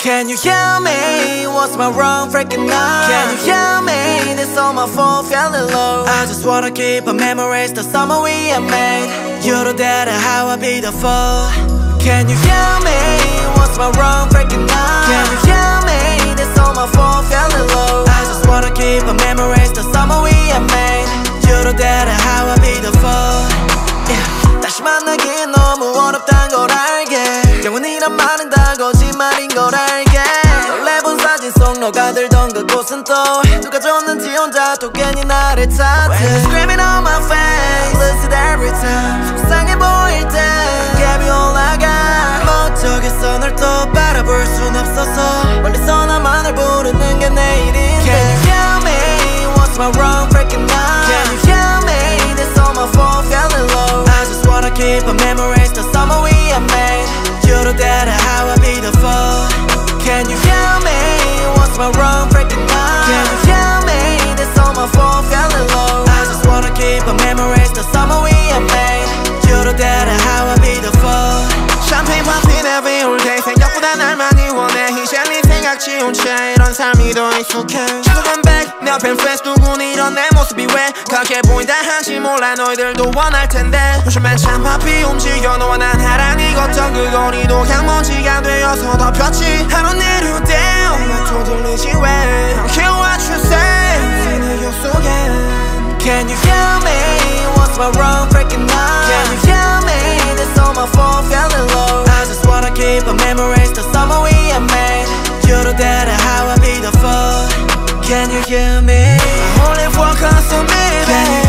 Can you hear me? What's my wrong freaking now? Can you hear me? This all my fault, feeling low. I just wanna keep our memories, the summer we have made. You don't dare how I be the fool. Can you hear me? What's my wrong freaking now? Can you hear me? This all my fault, feeling low. I just wanna keep our memories, the summer we have made. You don't dare how I be the fool. Yeah. 다시 만나긴 너무 어렵단 걸 알게. 영원이란 말은 다 거짓말인 걸 알게. 설레본 사진 속 너가 들던 그곳은 또 누가 줬는지 혼자 또 괜히 나를 찾아. When you're screaming on my face, lose it every time. 속상해 보일 때 갭이 올라가. 멋쩍겠어 널 또 바라볼 순 없어서 멀리서 나만을 부르는 게 내 일인데. Can you hear me? What's my wrong freaking now? Can you hear me? This all my fault, feeling low. I just wanna keep our memories, the summer we have made. You don't dare how I be the fool. Can you hear me? What's my wrong freaking now? Can you hear me? This all my fault, feeling low. I just wanna keep our memories, the summer we have made. You don't dare how I be the fool. Champagne popping every day. 생각보다 날 많이 원해. 희생이 생각 지운 채 이런 삶이 더 익숙해. 자꾸 컴백 내 앞엔 friends 누구니 이런 내 모습이 왜 그렇게 보인다 한지 몰라. 너희들도 원할 텐데 요즘엔 참 바삐 움직여. 너와 난 하라니 걷던 그 거리도 향먼지가 되어서 덮였지. I don't need you down. 내가 또 들리지 왜 I don't care what you say. 당신의 욕 속엔 Can you hear me? What's my wrong freaking now? Can you hear me? This all my fault, feeling low. I just wanna keep our memories, the summer we have made. You don't dare how I be the fool. Can you hear me? I only walk on so many.